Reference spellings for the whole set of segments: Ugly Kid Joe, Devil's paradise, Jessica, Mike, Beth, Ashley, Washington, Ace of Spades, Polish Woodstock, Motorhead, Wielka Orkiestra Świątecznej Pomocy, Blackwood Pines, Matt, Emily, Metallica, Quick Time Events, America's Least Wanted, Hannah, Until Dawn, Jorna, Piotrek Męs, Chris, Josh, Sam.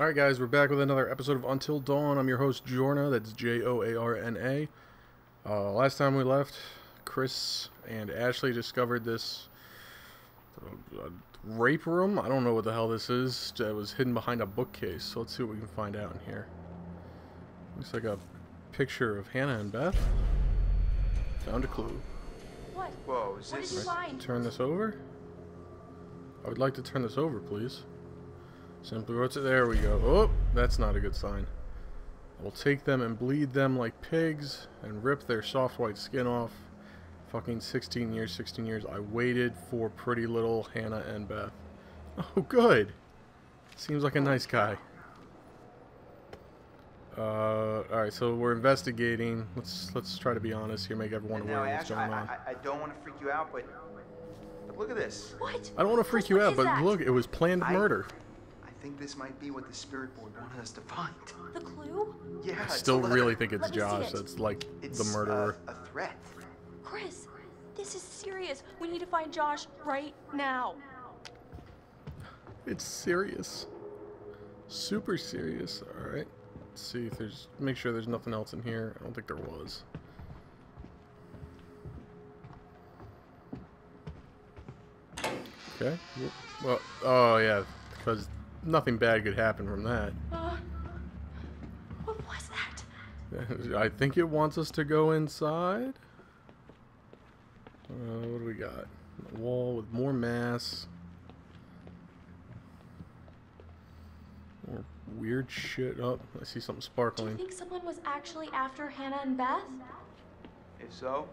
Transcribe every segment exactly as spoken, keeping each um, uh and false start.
Alright guys, we're back with another episode of Until Dawn. I'm your host, Jorna. That's J O A R N A. Uh, last time we left, Chris and Ashley discovered this uh, rape room. I don't know what the hell this is. It was hidden behind a bookcase, so let's see what we can find out in here. Looks like a picture of Hannah and Beth. Found a clue. What? Whoa, is this... What did you find? Turn this over? I would like to turn this over, please. Simply what's it? There we go. Oh, that's not a good sign. I will take them and bleed them like pigs and rip their soft white skin off. Fucking sixteen years, sixteen years. I waited for pretty little Hannah and Beth. Oh, good. Seems like a nice guy. Uh, alright, so we're investigating. Let's let's try to be honest here, make everyone aware of what's going on. I, I, I don't want to freak you out, but, but look at this. What? I don't want to freak you out, but look, it was planned murder. I think this might be what the spirit board wanted us to find. The clue? Yeah. I still really think it's Josh that's like the murderer. It's a threat. Chris, this is serious. We need to find Josh right now. It's serious. Super serious. All right. Let's see if there's. Make sure there's nothing else in here. I don't think there was. Okay. Well. Oh yeah. Because. Nothing bad could happen from that. Uh, what was that? I think it wants us to go inside. Uh, what do we got? A wall with more mass. More weird shit. Oh, I see something sparkling. Do you think someone was actually after Hannah and Beth? If so,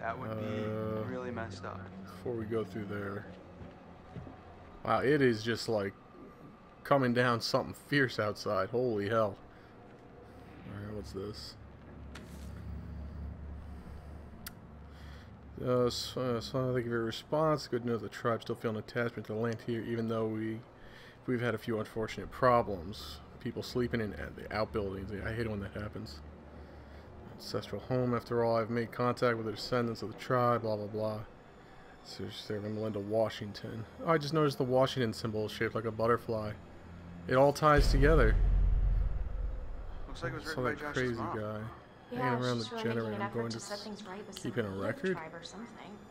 that would be uh, really messed up. Before we go through there. Wow, it is just like coming down something fierce outside. Holy hell. Alright, what's this? Uh, so, uh, so I think of your response. Good to know the tribe still feel an attachment to the land here, even though we, we've had a few unfortunate problems. People sleeping in at the outbuildings. I hate when that happens. Ancestral home, after all, I've made contact with the descendants of the tribe, blah, blah, blah. So they're going to Melinda Washington. Oh, I just noticed the Washington symbol is shaped like a butterfly. It all ties together. Looks like it was written by Josh's crazy mom. guy. Yeah, hanging around the really generator. I'm going to, to right keep in a record.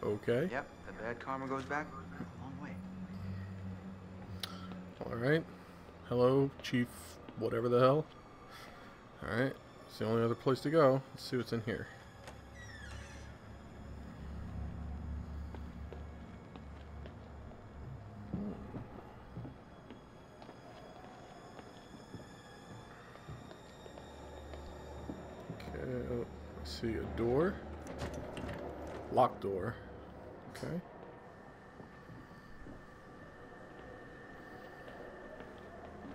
Okay. Yep, the bad karma goes back a long way. Alright. Hello, Chief whatever the hell. Alright, it's the only other place to go. Let's see what's in here. See a door, locked door. Okay.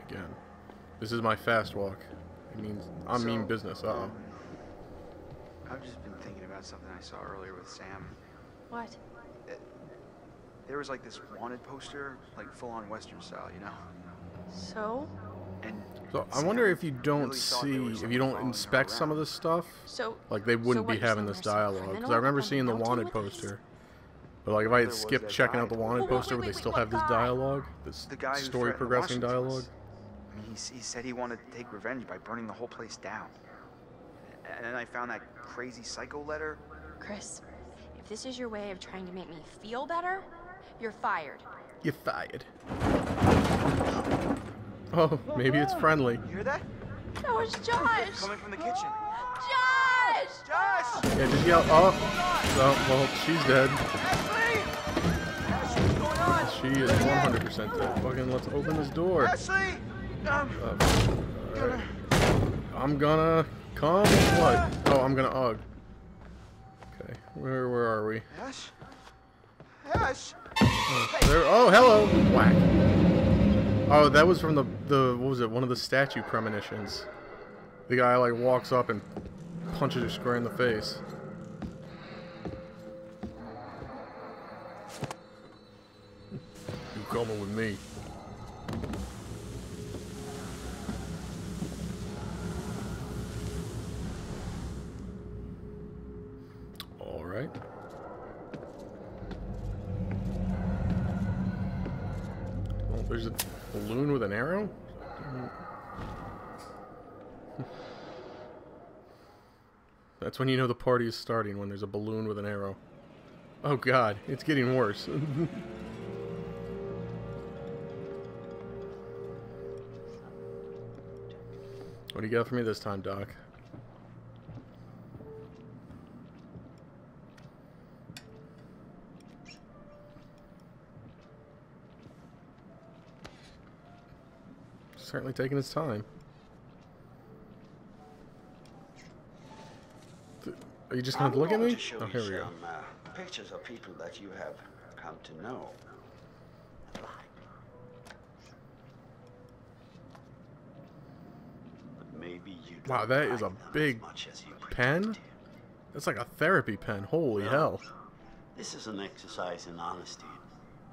Again, this is my fast walk. It means I so, mean business. Uh oh. I've just been thinking about something I saw earlier with Sam. What? It, there was like this wanted poster, like full on Western style, you know. So. And so I wonder if you don't really see, if you don't inspect some of this stuff, so, like they wouldn't so be having this dialogue. Because I remember seeing the wanted poster, but like if I had skipped checking out the wanted oh, poster, wait, wait, would they still have this dialogue, this the guy story progressing dialogue? I mean, he, he said he wanted to take revenge by burning the whole place down. And then I found that crazy psycho letter. Chris, if this is your way of trying to make me feel better, you're fired. You're fired. Oh, maybe it's friendly. You hear that? That was Josh. Coming from the kitchen. Josh! Josh! Yeah, just yell. Oh. Oh, well, she's dead. Ashley! Ashley, what's going on? She is one hundred percent dead. Fucking let's open this door. Ashley! Um, uh, all right. I'm gonna come. What? Oh, I'm gonna ugh. Okay, where where are we? Ash? Ash! Oh, there, oh hello! Whack. Oh, that was from the, the, what was it, one of the statue premonitions. The guy, like, walks up and punches her square in the face. You coming with me. Alright. Well, there's a balloon with an arrow? That's when you know the party is starting, when there's a balloon with an arrow. Oh god, it's getting worse. What do you got for me this time, Doc? Certainly taking his time. Are you just going to look at me? Oh, here we go. Uh, pictures of people that you have come to know. But maybe you don't. Wow, that is a big pen? That's like a therapy pen. Holy no, hell. This is an exercise in honesty.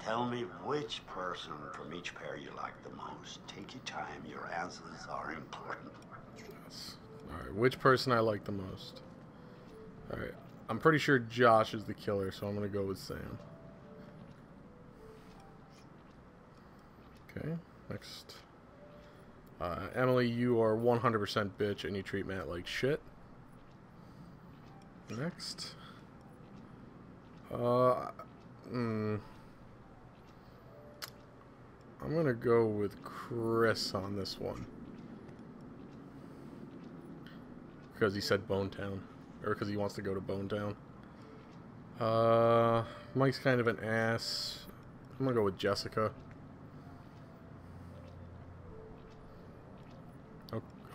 Tell me which person from each pair you like the most. Take your time. Your answers are important. Yes. Alright, which person I like the most. Alright, I'm pretty sure Josh is the killer, so I'm going to go with Sam. Okay, next. Uh, Emily, you are one hundred percent bitch and you treat Matt like shit. Next. Uh, mm, I'm going to go with Chris on this one. Because he said Bone Town. Or because he wants to go to Bone Town. Uh, Mike's kind of an ass. I'm going to go with Jessica.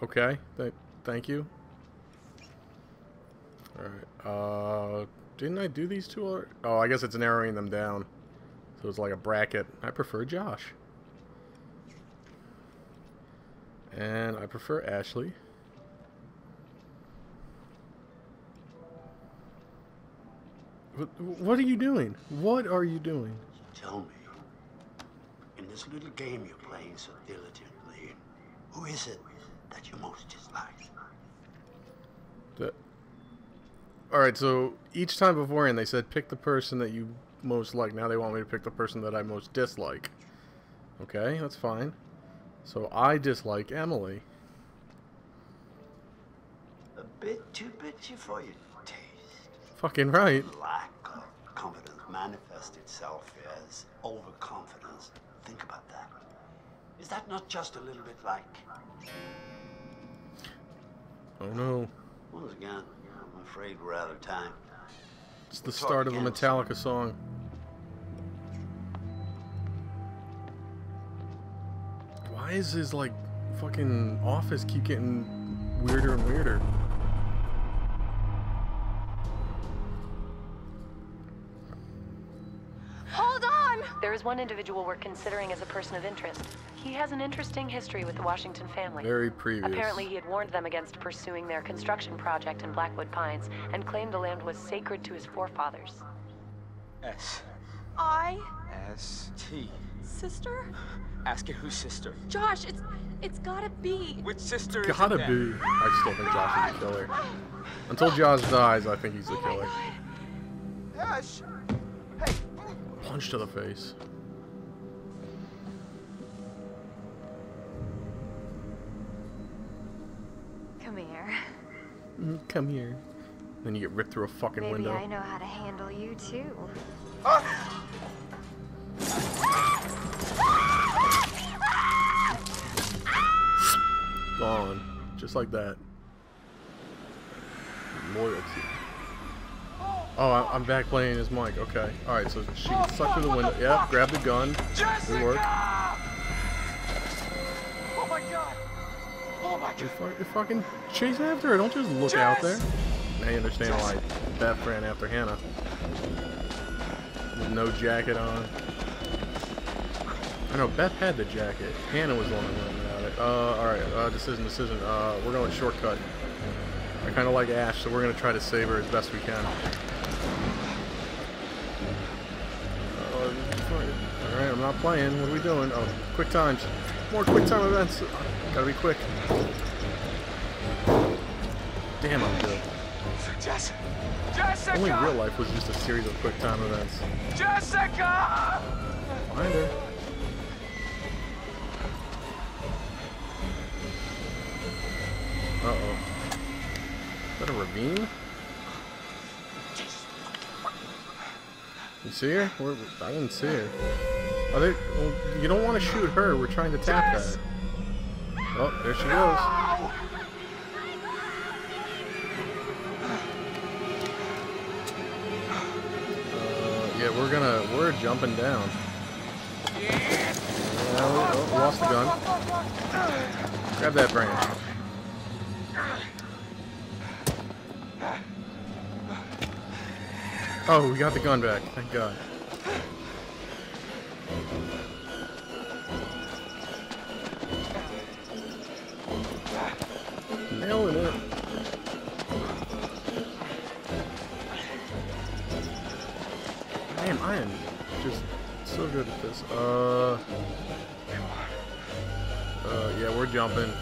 Okay. Th thank you. Alright. Uh, didn't I do these two already? Oh, I guess it's narrowing them down. So it's like a bracket. I prefer Josh. And I prefer Ashley. What are you doing? What are you doing? Tell me. In this little game you're playing so diligently, who is it that you most dislike? The... Alright, so each time beforehand they said pick the person that you most like. Now they want me to pick the person that I most dislike. Okay, that's fine. So I dislike Emily. A bit too bitchy for you. Fucking right. Lack of confidence manifests itself as overconfidence. Think about that. Is that not just a little bit like? Oh no. Once again, I'm afraid we're out of time. It's the we'll start of a Metallica song. Why is his like fucking office keep getting weirder and weirder? There is one individual we're considering as a person of interest. He has an interesting history with the Washington family. Very previous. Apparently he had warned them against pursuing their construction project in Blackwood Pines and claimed the land was sacred to his forefathers. S. I. S. T. Sister? Ask it who's sister. Josh, it's it's gotta be. Which sister it's is gotta it be. Then? I still think Josh is the killer. Until Josh dies, I think he's the killer. Oh my God. Yes. Hey. Punch to the face. Come here. Mm, come here. Then you get ripped through a fucking Maybe window. I know how to handle you too. Ah! Gone. Just like that. Loyalty. Oh, I'm back playing as Mike. Okay. All right. So she can suck through the window. Yep. Grab the gun. Jessica! Good work. Oh my god! Oh my god! You're, you're fucking chasing after her. Don't just look Jess! Out there. Now you understand why Beth ran after Hannah with no jacket on. I know Beth had the jacket. Hannah was the one who ran without it. Uh, all right. Uh, decision, decision. Uh, we're going shortcut. I kind of like Ash, so we're gonna try to save her as best we can. Alright, I'm not playing. What are we doing? Oh, quick times. More quick time events. Gotta be quick. Damn, I'm good. Jessica! Jessica! Only real life was just a series of quick time events. Jessica! Find her. in a ravine? You see her? We're, I didn't see her. Are they, well, you don't want to shoot her. We're trying to tap that. Oh, there she goes. Uh, yeah, we're gonna. We're jumping down. Uh, oh, lost the gun. Grab that branch. Oh, we got the gun back. Thank God. Nailing it. Damn, I am just so good at this. Uh, uh, yeah, we're jumping.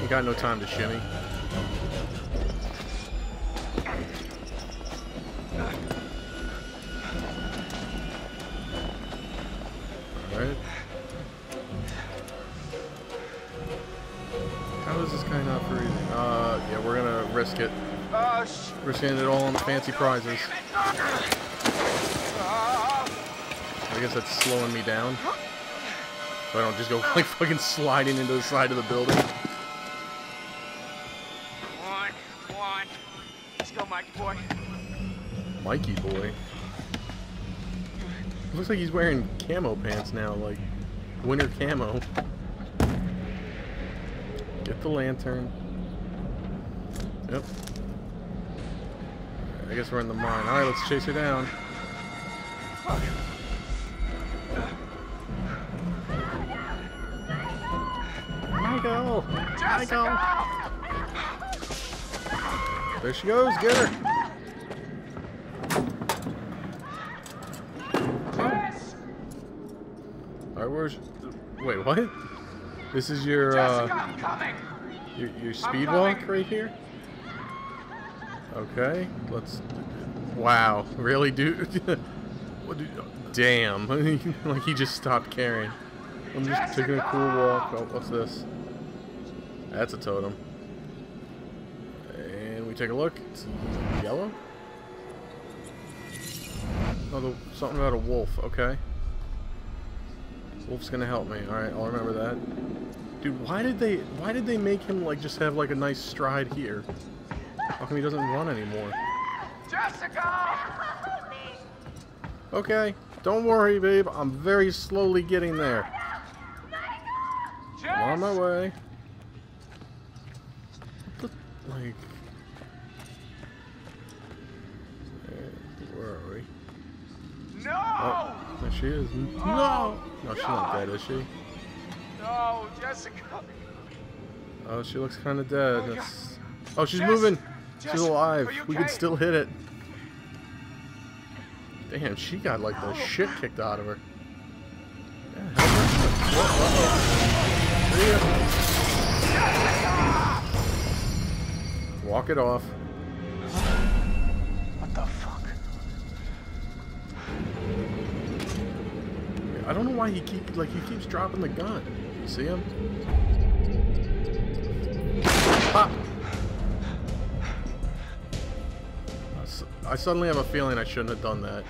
We got no time to shimmy. We're seeing it all on the fancy prizes. I guess that's slowing me down. So I don't just go like fucking sliding into the side of the building. Come on, come on. Let's go, Mikey boy. Mikey boy. It looks like he's wearing camo pants now, like winter camo. Get the lantern. Yep. I guess we're in the mine. Alright, let's chase her down. Michael! Michael! There she goes, get her! Oh. Alright, where's... Wait, what? This is your, uh... Your, your speed walk right here? Okay, let's... Wow, really, dude? Damn, like he just stopped caring. I'm just taking a cool walk. Oh, what's this? That's a totem. And we take a look. It's yellow? Oh, the, something about a wolf, okay. Wolf's gonna help me, alright, I'll remember that. Dude, why did they, why did they make him, like, just have, like, a nice stride here? How come he doesn't run anymore? Jessica! Okay, don't worry, babe. I'm very slowly getting there. I'm on my way. What the, like, where are we? No! Oh, there she is. No! No, she's not dead, is she? No, Jessica. Oh, she looks kind of dead. That's... Oh, she's moving. She's alive. We can still hit it. Damn, she got like the shit kicked out of her. Yeah, help her. Uh-oh. Walk it off. What the fuck? I don't know why he keeps like he keeps dropping the gun. You see him? Ah. I suddenly have a feeling I shouldn't have done that.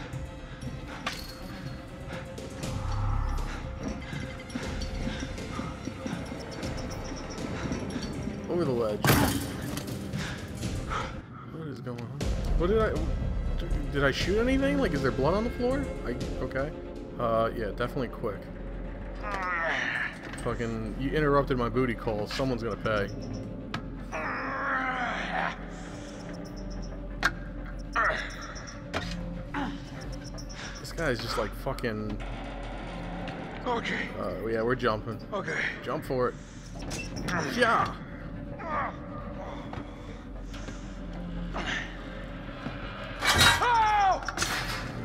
Over the ledge. What is going on? What did I... Did I shoot anything? Like, is there blood on the floor? I... Okay. Uh, yeah, definitely quick. Fucking... You interrupted my booty call. Someone's gonna pay. Guy's just like fucking. Okay. Uh, yeah, we're jumping. Okay. Jump for it. Yeah.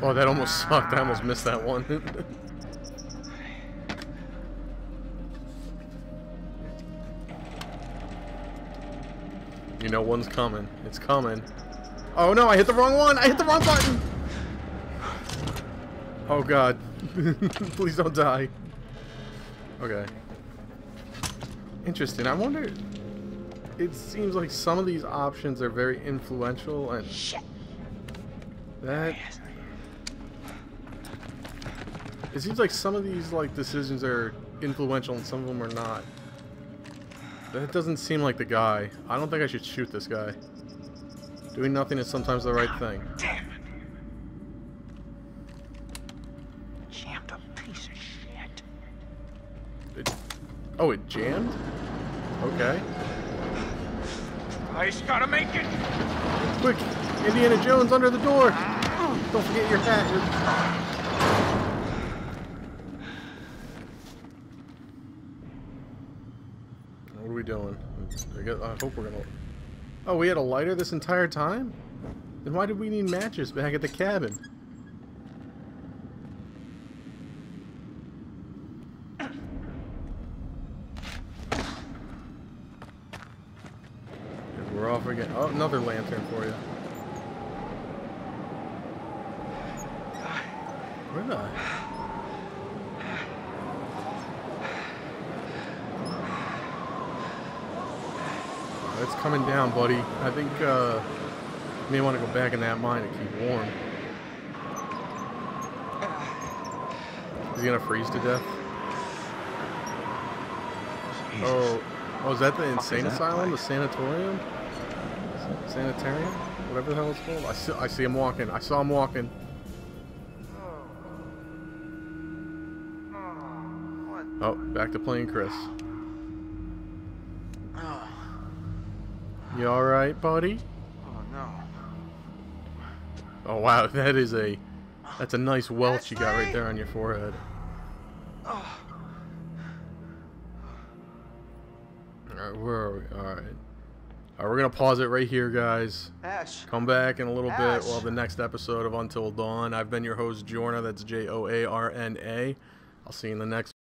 Oh, that almost sucked. I almost missed that one. You know, one's coming. It's coming. Oh no! I hit the wrong one. I hit the wrong button. Oh god. Please don't die. Okay. Interesting. I wonder... it seems like some of these options are very influential and... Shit. That... It seems like some of these like decisions are influential and some of them are not. That doesn't seem like the guy. I don't think I should shoot this guy. Doing nothing is sometimes the right thing. Damn it. Jammed a piece of shit. It, oh, it jammed? Okay. I just gotta make it! Quick! Indiana Jones under the door! Don't forget your hat. You're... doing? I, guess, I hope we're gonna... Oh, we had a lighter this entire time? Then why did we need matches back at the cabin? And we're off again. Oh, another lantern for you. Where the... It's coming down, buddy. I think uh, you may want to go back in that mine and keep warm. Is he gonna freeze to death? Jesus. Oh, oh, is that the insane asylum, the sanatorium, sanitarium, whatever the hell it's called? I see, I see him walking. I saw him walking. Oh, back to playing Chris. You alright, buddy? Oh, no. Oh, wow, that is a... That's a nice welt you got right there on your forehead. Oh. Alright, where are we? Alright. Alright, we're gonna pause it right here, guys. Ash. Come back in a little Ash. bit. We'll have the next episode of Until Dawn. I've been your host, Jorna. That's J O A R N A. I'll see you in the next